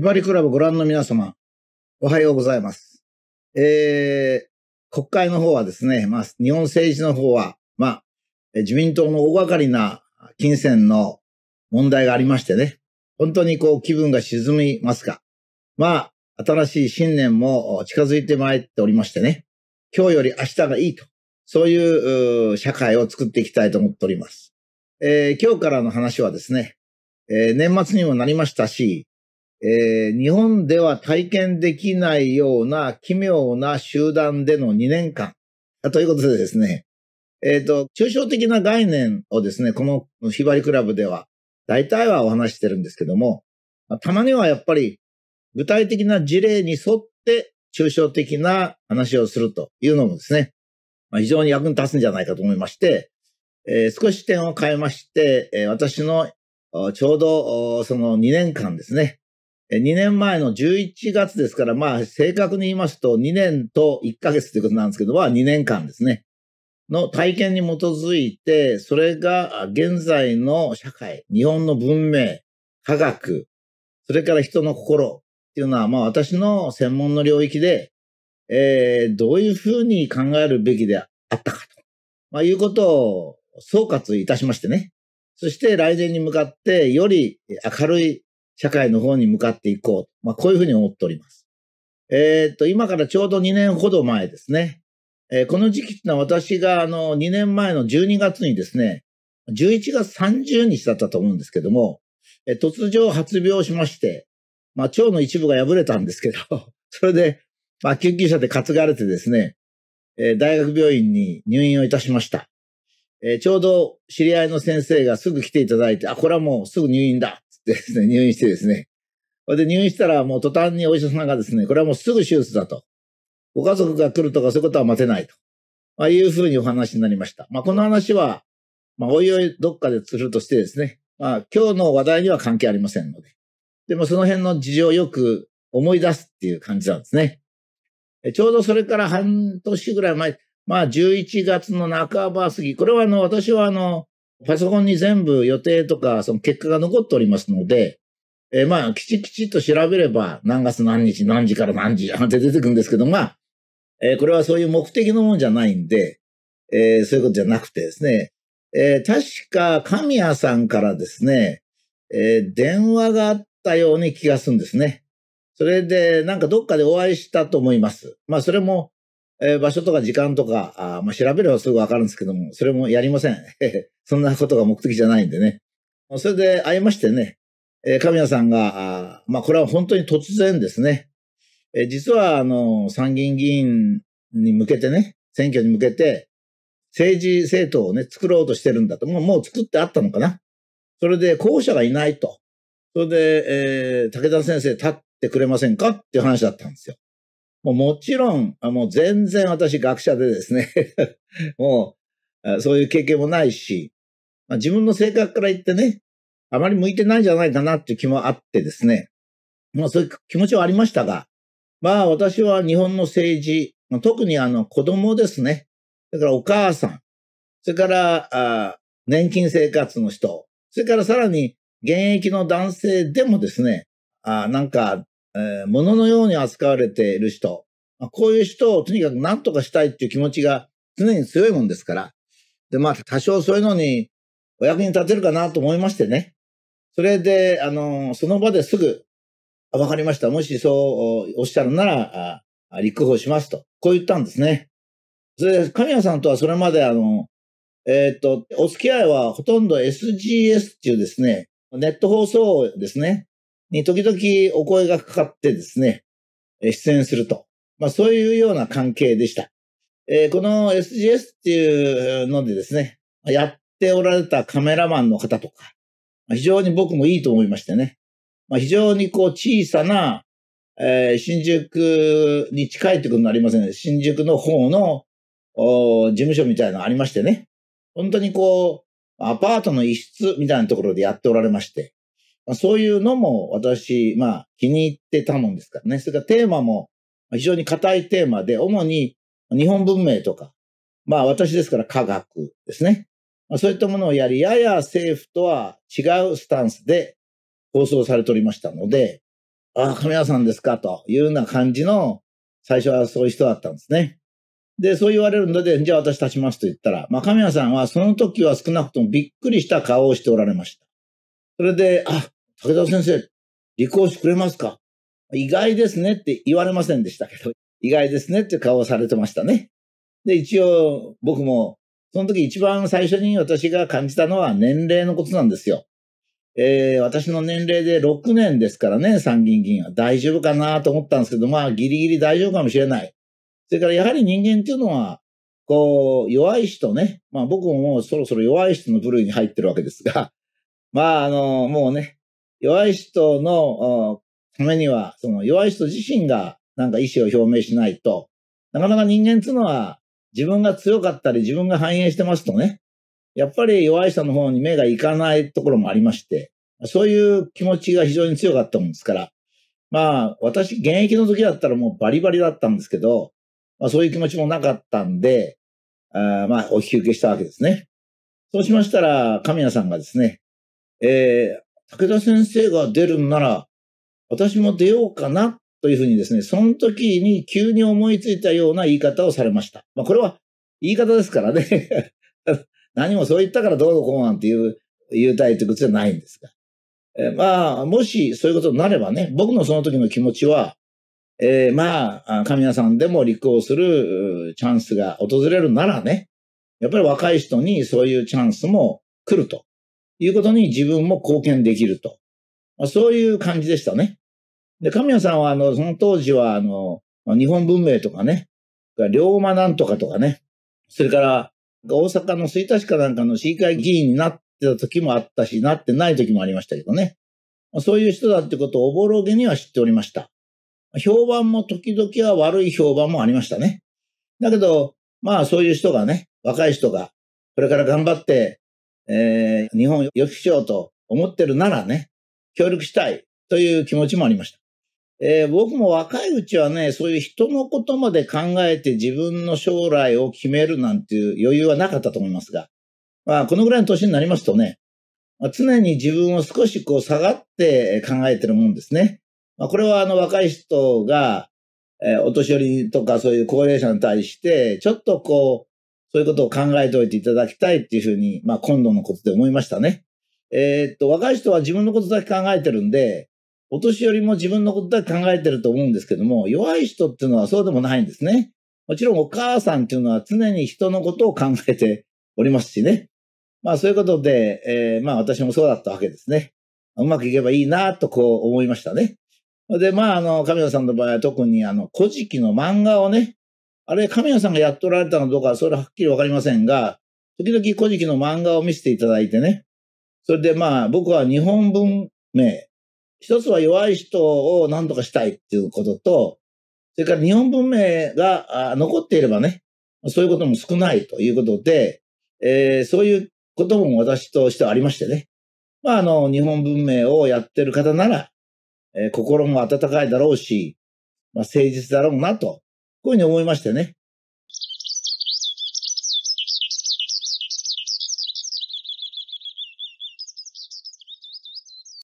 ひばりクラブご覧の皆様、おはようございます。国会の方はですね、日本政治の方は、自民党の大掛かりな金銭の問題がありましてね、本当にこう気分が沈みますが、新しい新年も近づいてまいっておりましてね、今日より明日がいいと、そういう社会を作っていきたいと思っております。今日からの話はですね、年末にもなりましたし、日本では体験できないような奇妙な集団での2年間ということでですね、抽象的な概念をですね、このひばりクラブでは大体はお話してるんですけども、たまにはやっぱり具体的な事例に沿って抽象的な話をするというのもですね、非常に役に立つんじゃないかと思いまして、少し点を変えまして、私のちょうどその2年間ですね、2年前の11月ですから、正確に言いますと2年と1ヶ月ということなんですけど、2年間ですね、の体験に基づいて、それが現在の社会、日本の文明、科学、それから人の心、っていうのは、私の専門の領域で、どういうふうに考えるべきであったかと、いうことを総括いたしましてね。そして来年に向かって、より明るい社会の方に向かっていこう。こういうふうに思っております。今からちょうど2年ほど前ですね。この時期ってのは私が2年前の12月にですね、11月30日だったと思うんですけども、突如発病しまして、腸の一部が破れたんですけど、それで、救急車で担がれてですね、大学病院に入院をいたしました。ちょうど知り合いの先生がすぐ来ていただいて、これはもうすぐ入院だってですね、入院してですね。それで入院したらもう途端にお医者さんがですね、これはもうすぐ手術だと。ご家族が来るとかそういうことは待てないと。いうふうにお話になりました。この話は、おいおいどっかでするとしてですね、今日の話題には関係ありませんので。でもその辺の事情をよく思い出すっていう感じなんですね。ちょうどそれから半年ぐらい前、11月の半ば過ぎ、これは私はパソコンに全部予定とかその結果が残っておりますので、きちきちっと調べれば何月何日何時から何時って出てくるんですけど、これはそういう目的のものじゃないんで、そういうことじゃなくてですね、確か神谷さんからですね、電話があって、たように気がするんですね。それで、なんかどっかでお会いしたと思います。それも、場所とか時間とか、調べればすぐわかるんですけども、それもやりません。そんなことが目的じゃないんでね。それで会いましてね、神谷さんが、これは本当に突然ですね。実は、参議院議員に向けてね、選挙に向けて、政治政党をね、作ろうとしてるんだと。もう作ってあったのかな。それで、候補者がいないと。それで、武田先生立ってくれませんかっていう話だったんですよ。もちろん、全然私学者でですね、もう、そういう経験もないし、自分の性格から言ってね、あまり向いてないんじゃないかなっていう気もあってですね、そういう気持ちはありましたが、私は日本の政治、特に子供ですね、それからお母さん、それから、年金生活の人、それからさらに、現役の男性でもですね、なんか、物のように扱われている人、こういう人をとにかく何とかしたいっていう気持ちが常に強いもんですから、で、多少そういうのにお役に立てるかなと思いましてね。それで、その場ですぐ、わかりました。もしそうおっしゃるなら、立候補しますと。こう言ったんですね。それで、神谷さんとはそれまでお付き合いはほとんど SGS っていうですね、ネット放送ですね。に時々お声がかかってですね、出演すると。そういうような関係でした。この SGS っていうのでですね、やっておられたカメラマンの方とか、非常に僕もいいと思いましてね。非常にこう小さな、新宿に近いということになりませんね。新宿の方の事務所みたいなのがありましてね。本当にこう、アパートの一室みたいなところでやっておられまして、そういうのも私、気に入ってたもんですからね。それからテーマも非常に硬いテーマで、主に日本文明とか、私ですから科学ですね。そういったものをやり、やや政府とは違うスタンスで放送されておりましたので、ああ、カメラさんですかというような感じの、最初はそういう人だったんですね。で、そう言われるので、じゃあ私立ちますと言ったら、まあ、神谷さんはその時は少なくともびっくりした顔をしておられました。それで、あ、武田先生、立候補してくれますか？意外ですねって言われませんでしたけど、意外ですねって顔をされてましたね。で、一応僕も、その時一番最初に私が感じたのは年齢のことなんですよ。私の年齢で6年ですからね、参議院議員は。大丈夫かなと思ったんですけど、まあ、ギリギリ大丈夫かもしれない。それからやはり人間っていうのは、こう、弱い人ね。まあ僕ももうそろそろ弱い人の部類に入ってるわけですが、まあもうね、弱い人のためには、その弱い人自身がなんか意思を表明しないと、なかなか人間っていうのは自分が強かったり自分が反映してますとね、やっぱり弱い人の方に目がいかないところもありまして、そういう気持ちが非常に強かったもんですから、まあ私現役の時だったらもうバリバリだったんですけど、まあそういう気持ちもなかったんで、まあお引き受けしたわけですね。そうしましたら、神谷さんがですね、武田先生が出るんなら、私も出ようかなというふうにですね、その時に急に思いついたような言い方をされました。まあこれは言い方ですからね。何もそう言ったからどうのこうなんて言うたいということじゃないんですが。まあ、もしそういうことになればね、僕のその時の気持ちは、まあ、神谷さんでも立候補するチャンスが訪れるならね、やっぱり若い人にそういうチャンスも来るということに自分も貢献できると。まあ、そういう感じでしたね。で、神谷さんはその当時は日本文明とかね、龍馬なんとかとかね、それから大阪の吹田市かなんかの市議会議員になってた時もあったし、なってない時もありましたけどね。まあ、そういう人だってことをおぼろげには知っておりました。評判も時々は悪い評判もありましたね。だけど、まあそういう人がね、若い人が、これから頑張って、日本を良くしようと思ってるならね、協力したいという気持ちもありました。僕も若いうちはね、そういう人のことまで考えて自分の将来を決めるなんていう余裕はなかったと思いますが、まあこのぐらいの年になりますとね、常に自分を少しこう下がって考えてるもんですね。まあこれは若い人が、お年寄りとかそういう高齢者に対して、ちょっとこう、そういうことを考えておいていただきたいっていうふうに、まあ今度のことで思いましたね。若い人は自分のことだけ考えてるんで、お年寄りも自分のことだけ考えてると思うんですけども、弱い人っていうのはそうでもないんですね。もちろんお母さんっていうのは常に人のことを考えておりますしね。まあそういうことで、まあ私もそうだったわけですね。うまくいけばいいなとこう思いましたね。で、まあ、神谷さんの場合は特に古事記の漫画をね、あれ、神谷さんがやっておられたのかどうかはそれははっきりわかりませんが、時々古事記の漫画を見せていただいてね、それでまあ、僕は日本文明、一つは弱い人を何とかしたいっていうことと、それから日本文明が残っていればね、そういうことも少ないということで、そういうことも私としてはありましてね、まあ、日本文明をやってる方なら、心も温かいだろうし、まあ、誠実だろうなと、こういうふうに思いましてね。